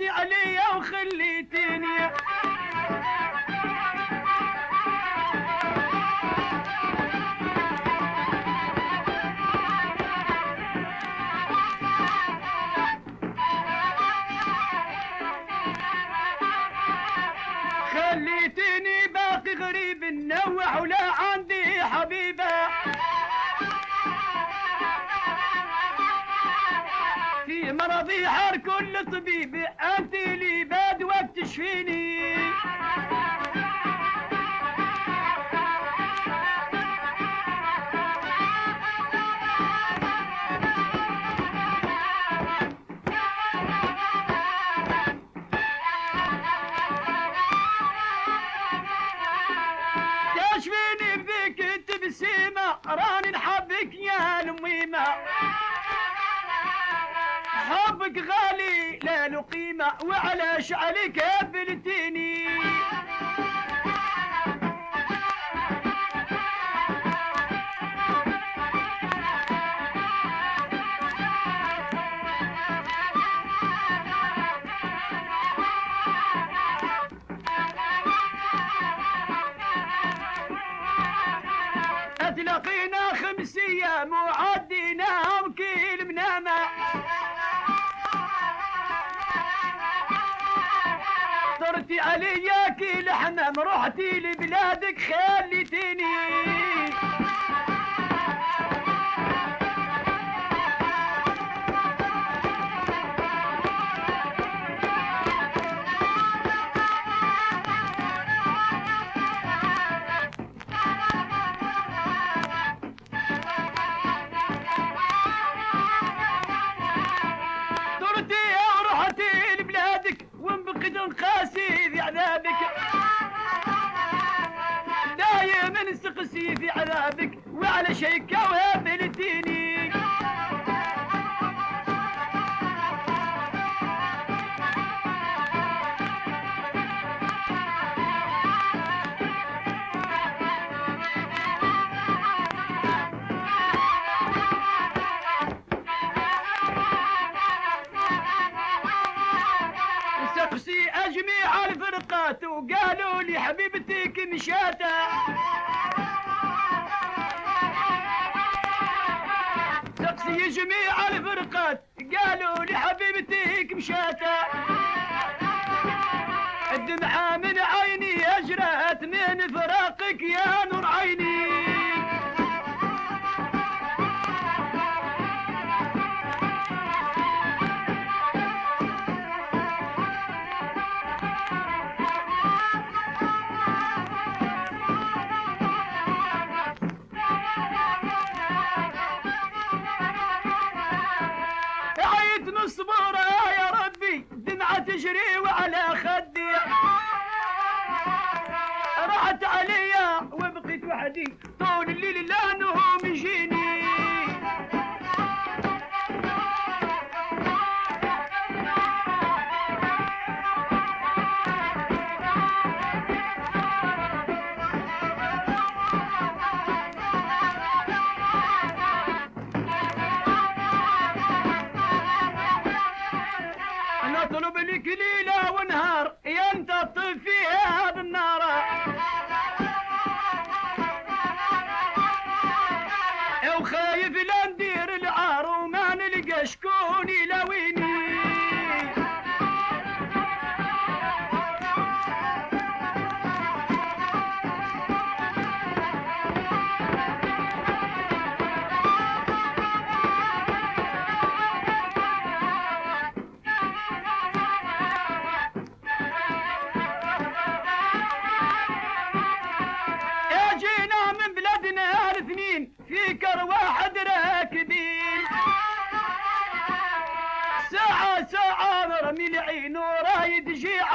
ضحكتي علي وخليتيني خليتيني باقي غريب النوع ولا عندي حبيبة في مرضي حار كل طبيب أنت لي بدوى بتشفيني تشفيني بذيك التبسيمة راني نحبك يا الميمة حبك غالي لا له قيمة وعلى شعلك قبلتيني أتلقينا 5 أيام وعديناهم كيل منامة طرتي عليا كيل حمام رحتي لبلادك خليتيني نقاسي في عذابك دايما نستقسي في عذابك وعلى شيك وهبلتيني جميع الفرقات وقالوا لي حبيبتك مشاتة سقسي جميع الفرقات قالوا لي حبيبتك مشاتة الدمعة من عيني أجرت من فراقك يا نور عيني صبورة يا ربي دمعة تجري وعلى خدي راحت عليا وبقيت وحدي طول الليل لا نهوم يجيني نطلب لك ليلة ونهار ينتطف فيها بالنار وخايف لا ندير العار وما نلقى شكون يلاويني فيكر واحد راكبين ساعة ساعة رمي العين وراي تجي